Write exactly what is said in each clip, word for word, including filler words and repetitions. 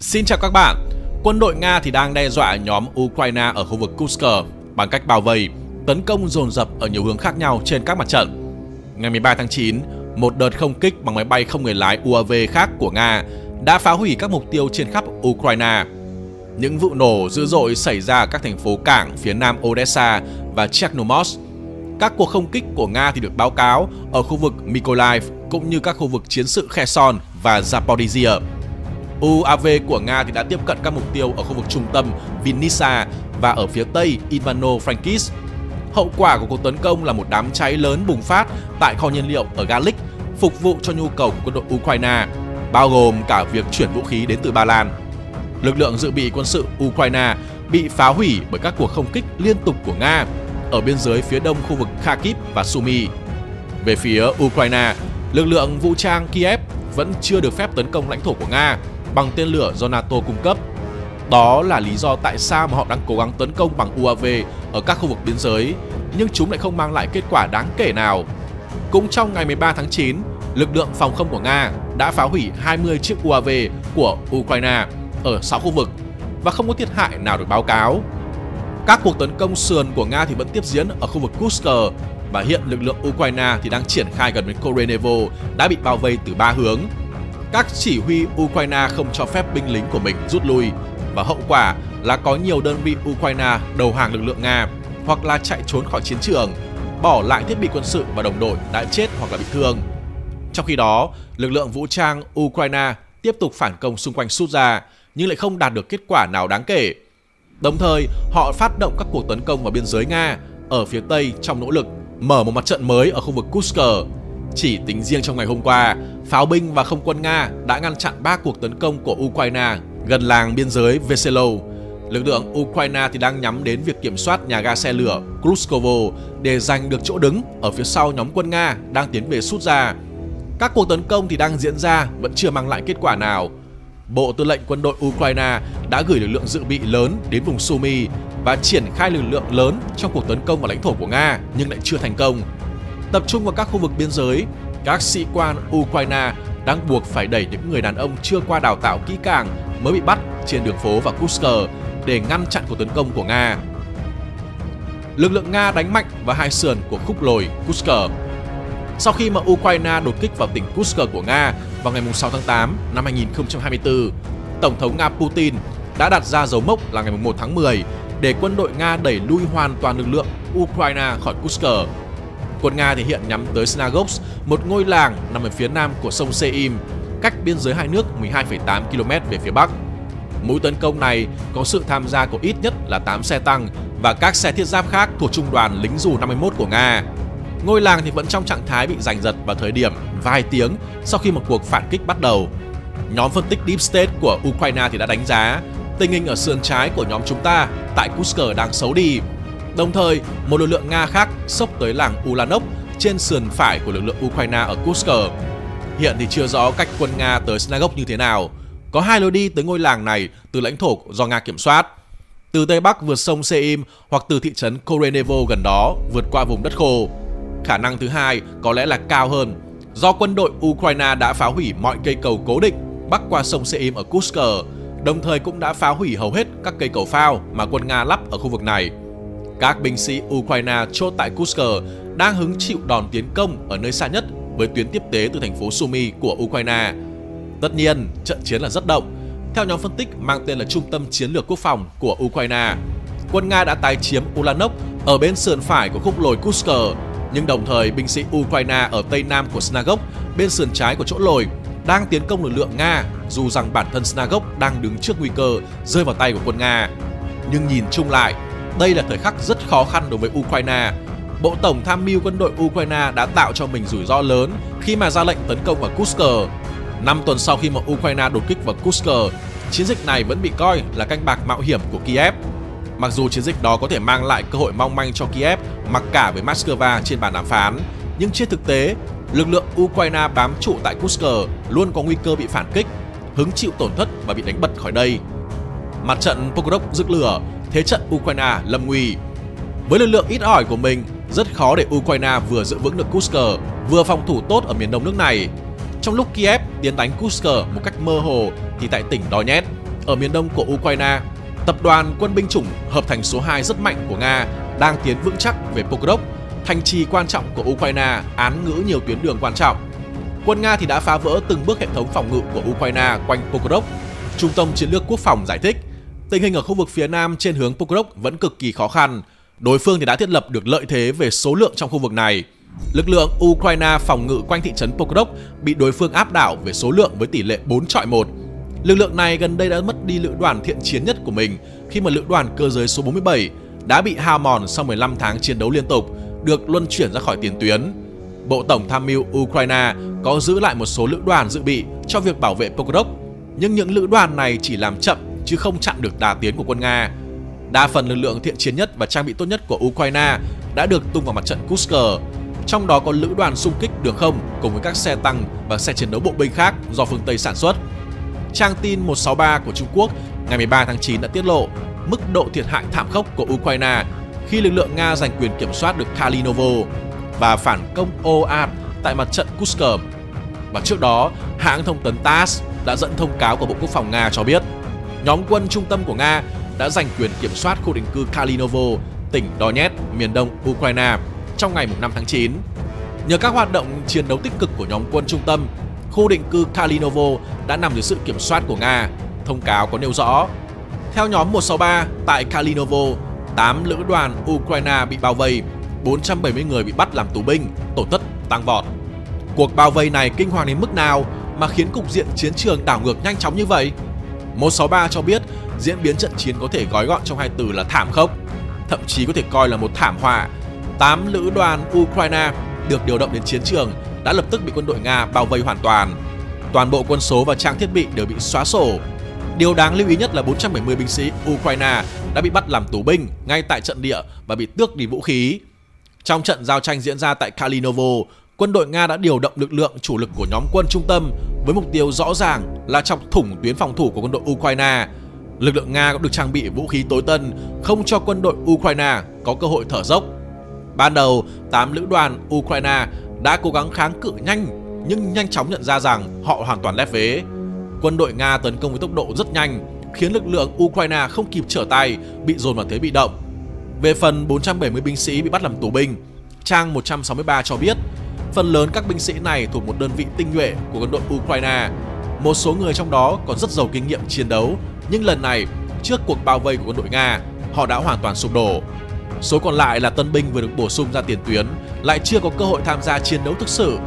Xin chào các bạn, quân đội Nga thì đang đe dọa nhóm Ukraine ở khu vực Kursk bằng cách bao vây, tấn công dồn dập ở nhiều hướng khác nhau trên các mặt trận. Ngày mười ba tháng chín, một đợt không kích bằng máy bay không người lái u a vê khác của Nga đã phá hủy các mục tiêu trên khắp Ukraine. Những vụ nổ dữ dội xảy ra ở các thành phố cảng phía nam Odessa và Chernomorsk. Các cuộc không kích của Nga thì được báo cáo ở khu vực Mykolaiv cũng như các khu vực chiến sự Kherson và Zaporizhia. u a vê của Nga thì đã tiếp cận các mục tiêu ở khu vực trung tâm Vinitsa và ở phía tây Ivano Frankivsk. Hậu quả của cuộc tấn công là một đám cháy lớn bùng phát tại kho nhiên liệu ở Galich phục vụ cho nhu cầu của quân đội Ukraine, bao gồm cả việc chuyển vũ khí đến từ Ba Lan. Lực lượng dự bị quân sự Ukraine bị phá hủy bởi các cuộc không kích liên tục của Nga ở biên giới phía đông khu vực Kharkiv và Sumy. Về phía Ukraine, lực lượng vũ trang Kiev vẫn chưa được phép tấn công lãnh thổ của Nga bằng tên lửa do NATO cung cấp. Đó là lý do tại sao mà họ đang cố gắng tấn công bằng u a vê ở các khu vực biên giới, nhưng chúng lại không mang lại kết quả đáng kể nào. Cũng trong ngày mười ba tháng chín, lực lượng phòng không của Nga đã phá hủy hai mươi chiếc u a vê của Ukraine ở sáu khu vực và không có thiệt hại nào được báo cáo. Các cuộc tấn công sườn của Nga thì vẫn tiếp diễn ở khu vực Kursk và hiện lực lượng Ukraine thì đang triển khai gần đến Korenevo đã bị bao vây từ ba hướng. Các chỉ huy Ukraine không cho phép binh lính của mình rút lui và hậu quả là có nhiều đơn vị Ukraine đầu hàng lực lượng Nga hoặc là chạy trốn khỏi chiến trường, bỏ lại thiết bị quân sự và đồng đội đã chết hoặc là bị thương. Trong khi đó, lực lượng vũ trang Ukraine tiếp tục phản công xung quanh Sudzha nhưng lại không đạt được kết quả nào đáng kể. Đồng thời, họ phát động các cuộc tấn công vào biên giới Nga ở phía Tây trong nỗ lực mở một mặt trận mới ở khu vực Kursk. Chỉ tính riêng trong ngày hôm qua, pháo binh và không quân Nga đã ngăn chặn ba cuộc tấn công của Ukraine gần làng biên giới Veselov. Lực lượng Ukraine thì đang nhắm đến việc kiểm soát nhà ga xe lửa Kruzkovo để giành được chỗ đứng ở phía sau nhóm quân Nga đang tiến về Sudzha. Các cuộc tấn công thì đang diễn ra vẫn chưa mang lại kết quả nào. Bộ Tư lệnh Quân đội Ukraine đã gửi lực lượng dự bị lớn đến vùng Sumy và triển khai lực lượng lớn trong cuộc tấn công vào lãnh thổ của Nga nhưng lại chưa thành công. Tập trung vào các khu vực biên giới, các sĩ quan Ukraine đang buộc phải đẩy những người đàn ông chưa qua đào tạo kỹ càng mới bị bắt trên đường phố và Kursk để ngăn chặn cuộc tấn công của Nga. Lực lượng Nga đánh mạnh vào hai sườn của khúc lồi Kursk. Sau khi mà Ukraine đột kích vào tỉnh Kursk của Nga vào ngày sáu tháng tám năm hai nghìn không trăm hai mươi tư, Tổng thống Nga Putin đã đặt ra dấu mốc là ngày một tháng mười để quân đội Nga đẩy lui hoàn toàn lực lượng Ukraine khỏi Kursk. Quân Nga thì hiện nhắm tới Snagovs, một ngôi làng nằm ở phía nam của sông Seim, cách biên giới hai nước mười hai phẩy tám ki lô mét về phía bắc. Mũi tấn công này có sự tham gia của ít nhất là tám xe tăng và các xe thiết giáp khác thuộc Trung đoàn lính dù năm mươi mốt của Nga. Ngôi làng thì vẫn trong trạng thái bị giành giật vào thời điểm vài tiếng sau khi một cuộc phản kích bắt đầu. Nhóm phân tích Deep State của Ukraine thì đã đánh giá tình hình ở sườn trái của nhóm chúng ta tại Kursk đang xấu đi. Đồng thời, một lực lượng Nga khác xốc tới làng Ulanok trên sườn phải của lực lượng Ukraine ở Kursk. Hiện thì chưa rõ cách quân Nga tới Snagok như thế nào. Có hai lối đi tới ngôi làng này từ lãnh thổ do Nga kiểm soát. Từ Tây Bắc vượt sông Seim hoặc từ thị trấn Korenevo gần đó vượt qua vùng đất khô. Khả năng thứ hai có lẽ là cao hơn, do quân đội Ukraine đã phá hủy mọi cây cầu cố định bắc qua sông Seim ở Kursk, đồng thời cũng đã phá hủy hầu hết các cây cầu phao mà quân Nga lắp ở khu vực này. Các binh sĩ Ukraine chốt tại Kursk đang hứng chịu đòn tiến công ở nơi xa nhất với tuyến tiếp tế từ thành phố Sumy của Ukraine. Tất nhiên, trận chiến là rất động. Theo nhóm phân tích mang tên là Trung tâm Chiến lược Quốc phòng của Ukraine, quân Nga đã tái chiếm Ulanok ở bên sườn phải của khúc lồi Kursk, nhưng đồng thời binh sĩ Ukraine ở tây nam của Snagok, bên sườn trái của chỗ lồi, đang tiến công lực lượng Nga dù rằng bản thân Snagok đang đứng trước nguy cơ rơi vào tay của quân Nga. Nhưng nhìn chung lại, đây là thời khắc rất khó khăn đối với Ukraine. Bộ Tổng tham mưu quân đội Ukraine đã tạo cho mình rủi ro lớn khi mà ra lệnh tấn công vào Kursk. Năm tuần sau khi mà Ukraine đột kích vào Kursk, chiến dịch này vẫn bị coi là canh bạc mạo hiểm của Kiev. Mặc dù chiến dịch đó có thể mang lại cơ hội mong manh cho Kiev mặc cả với Moscow trên bàn đàm phán, nhưng trên thực tế, lực lượng Ukraine bám trụ tại Kursk luôn có nguy cơ bị phản kích, hứng chịu tổn thất và bị đánh bật khỏi đây. Mặt trận Pokrovsk rực lửa, thế trận Ukraine lâm nguy. Với lực lượng ít ỏi của mình, rất khó để Ukraine vừa giữ vững được Kursk, vừa phòng thủ tốt ở miền đông nước này. Trong lúc Kiev tiến đánh Kursk một cách mơ hồ thì tại tỉnh Donetsk, ở miền đông của Ukraine, tập đoàn quân binh chủng hợp thành số hai rất mạnh của Nga đang tiến vững chắc về Pokrovsk, thành trì quan trọng của Ukraine án ngữ nhiều tuyến đường quan trọng. Quân Nga thì đã phá vỡ từng bước hệ thống phòng ngự của Ukraine quanh Pokrovsk. Trung tâm Chiến lược Quốc phòng giải thích, tình hình ở khu vực phía nam trên hướng Pokrovsk vẫn cực kỳ khó khăn. Đối phương thì đã thiết lập được lợi thế về số lượng trong khu vực này. Lực lượng Ukraine phòng ngự quanh thị trấn Pokrovsk bị đối phương áp đảo về số lượng với tỷ lệ bốn chọi một. Lực lượng này gần đây đã mất đi lữ đoàn thiện chiến nhất của mình khi mà lữ đoàn cơ giới số bốn mươi bảy đã bị hao mòn sau mười lăm tháng chiến đấu liên tục, được luân chuyển ra khỏi tiền tuyến. Bộ Tổng tham mưu Ukraine có giữ lại một số lữ đoàn dự bị cho việc bảo vệ Pokrovsk, nhưng những lữ đoàn này chỉ làm chậm chứ không chặn được đà tiến của quân Nga. Đa phần lực lượng thiện chiến nhất và trang bị tốt nhất của Ukraine đã được tung vào mặt trận Kursk, trong đó có lữ đoàn xung kích đường không cùng với các xe tăng và xe chiến đấu bộ binh khác do phương Tây sản xuất. Trang tin một sáu ba của Trung Quốc ngày mười ba tháng chín đã tiết lộ mức độ thiệt hại thảm khốc của Ukraine khi lực lượng Nga giành quyền kiểm soát được Kalinovo và phản công ồ ạt tại mặt trận Kursk. Và trước đó, hãng thông tấn tát đã dẫn thông cáo của Bộ Quốc phòng Nga cho biết nhóm quân trung tâm của Nga đã giành quyền kiểm soát khu định cư Kalinovo, tỉnh Donetsk, miền đông Ukraine trong ngày năm tháng chín. Nhờ các hoạt động chiến đấu tích cực của nhóm quân trung tâm, khu định cư Kalinovo đã nằm dưới sự kiểm soát của Nga, thông cáo có nêu rõ. Theo nhóm một sáu ba, tại Kalinovo, tám lữ đoàn Ukraine bị bao vây, bốn trăm bảy mươi người bị bắt làm tù binh, tổn thất tăng vọt. Cuộc bao vây này kinh hoàng đến mức nào mà khiến cục diện chiến trường đảo ngược nhanh chóng như vậy? một sáu ba cho biết diễn biến trận chiến có thể gói gọn trong hai từ là thảm khốc, thậm chí có thể coi là một thảm họa. tám lữ đoàn Ukraine được điều động đến chiến trường đã lập tức bị quân đội Nga bao vây hoàn toàn. Toàn bộ quân số và trang thiết bị đều bị xóa sổ. Điều đáng lưu ý nhất là bốn trăm bảy mươi binh sĩ Ukraine đã bị bắt làm tù binh ngay tại trận địa và bị tước đi vũ khí. Trong trận giao tranh diễn ra tại Kalinovo, quân đội Nga đã điều động lực lượng chủ lực của nhóm quân trung tâm với mục tiêu rõ ràng là chọc thủng tuyến phòng thủ của quân đội Ukraine. Lực lượng Nga cũng được trang bị vũ khí tối tân, không cho quân đội Ukraine có cơ hội thở dốc. Ban đầu, tám lữ đoàn Ukraine đã cố gắng kháng cự nhanh nhưng nhanh chóng nhận ra rằng họ hoàn toàn lép vế. Quân đội Nga tấn công với tốc độ rất nhanh, khiến lực lượng Ukraine không kịp trở tay, bị dồn vào thế bị động. Về phần bốn trăm bảy mươi binh sĩ bị bắt làm tù binh, trang một sáu ba cho biết phần lớn các binh sĩ này thuộc một đơn vị tinh nhuệ của quân đội Ukraine. Một số người trong đó còn rất giàu kinh nghiệm chiến đấu, nhưng lần này, trước cuộc bao vây của quân đội Nga, họ đã hoàn toàn sụp đổ. Số còn lại là tân binh vừa được bổ sung ra tiền tuyến, lại chưa có cơ hội tham gia chiến đấu thực sự.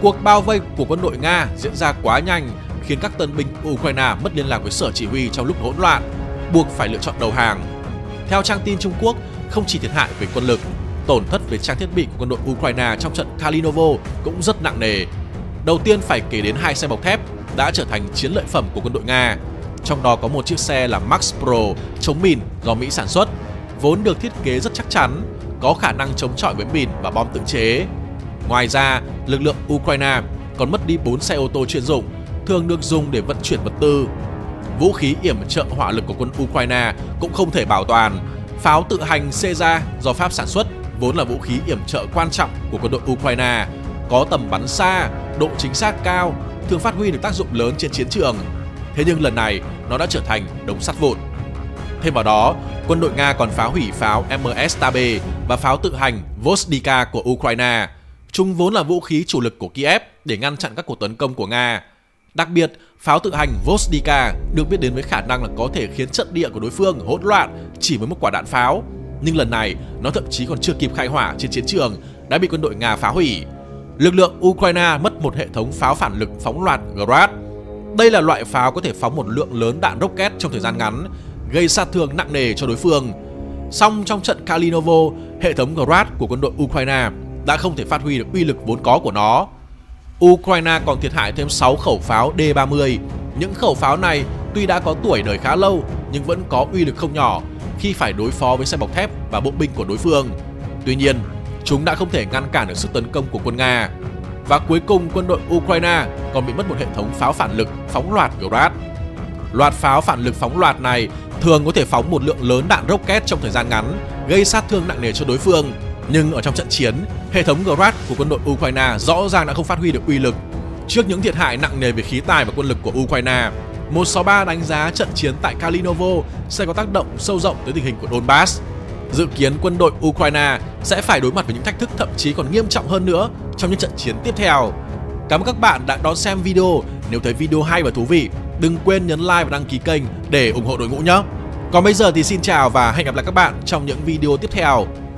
Cuộc bao vây của quân đội Nga diễn ra quá nhanh, khiến các tân binh Ukraine mất liên lạc với sở chỉ huy trong lúc hỗn loạn, buộc phải lựa chọn đầu hàng. Theo trang tin Trung Quốc, không chỉ thiệt hại về quân lực, tổn thất về trang thiết bị của quân đội Ukraine trong trận Kalinovo cũng rất nặng nề. Đầu tiên phải kể đến hai xe bọc thép đã trở thành chiến lợi phẩm của quân đội Nga. Trong đó có một chiếc xe là Max Pro chống mìn do Mỹ sản xuất, vốn được thiết kế rất chắc chắn, có khả năng chống chọi với mìn và bom tự chế. Ngoài ra, lực lượng Ukraine còn mất đi bốn xe ô tô chuyên dụng, thường được dùng để vận chuyển vật tư. Vũ khí yểm trợ hỏa lực của quân Ukraine cũng không thể bảo toàn. Pháo tự hành Cezar do Pháp sản xuất vốn là vũ khí yểm trợ quan trọng của quân đội Ukraine, có tầm bắn xa, độ chính xác cao, thường phát huy được tác dụng lớn trên chiến trường. Thế nhưng lần này, nó đã trở thành đống sắt vụn. Thêm vào đó, quân đội Nga còn phá hủy pháo em ét-Tabê và pháo tự hành Vosdyka của Ukraine. Chúng vốn là vũ khí chủ lực của Kiev để ngăn chặn các cuộc tấn công của Nga. Đặc biệt, pháo tự hành Vosdyka được biết đến với khả năng là có thể khiến trận địa của đối phương hỗn loạn chỉ với một quả đạn pháo. Nhưng lần này, nó thậm chí còn chưa kịp khai hỏa trên chiến trường, đã bị quân đội Nga phá hủy. Lực lượng Ukraine mất một hệ thống pháo phản lực phóng loạt Grad. Đây là loại pháo có thể phóng một lượng lớn đạn rocket trong thời gian ngắn, gây sát thương nặng nề cho đối phương. Song trong trận Kalinovo, hệ thống Grad của quân đội Ukraine đã không thể phát huy được uy lực vốn có của nó. Ukraine còn thiệt hại thêm sáu khẩu pháo D ba mươi. Những khẩu pháo này tuy đã có tuổi đời khá lâu nhưng vẫn có uy lực không nhỏ khi phải đối phó với xe bọc thép và bộ binh của đối phương. Tuy nhiên, chúng đã không thể ngăn cản được sức tấn công của quân Nga. Và cuối cùng, quân đội Ukraine còn bị mất một hệ thống pháo phản lực phóng loạt Grad. Loạt pháo phản lực phóng loạt này thường có thể phóng một lượng lớn đạn rocket trong thời gian ngắn, gây sát thương nặng nề cho đối phương. Nhưng ở trong trận chiến, hệ thống Grad của quân đội Ukraine rõ ràng đã không phát huy được uy lực. Trước những thiệt hại nặng nề về khí tài và quân lực của Ukraine, một sáu ba đánh giá trận chiến tại Kalinovo sẽ có tác động sâu rộng tới tình hình của Donbass. Dự kiến quân đội Ukraine sẽ phải đối mặt với những thách thức thậm chí còn nghiêm trọng hơn nữa trong những trận chiến tiếp theo. Cảm ơn các bạn đã đón xem video. Nếu thấy video hay và thú vị, đừng quên nhấn like và đăng ký kênh để ủng hộ đội ngũ nhé. Còn bây giờ thì xin chào và hẹn gặp lại các bạn trong những video tiếp theo.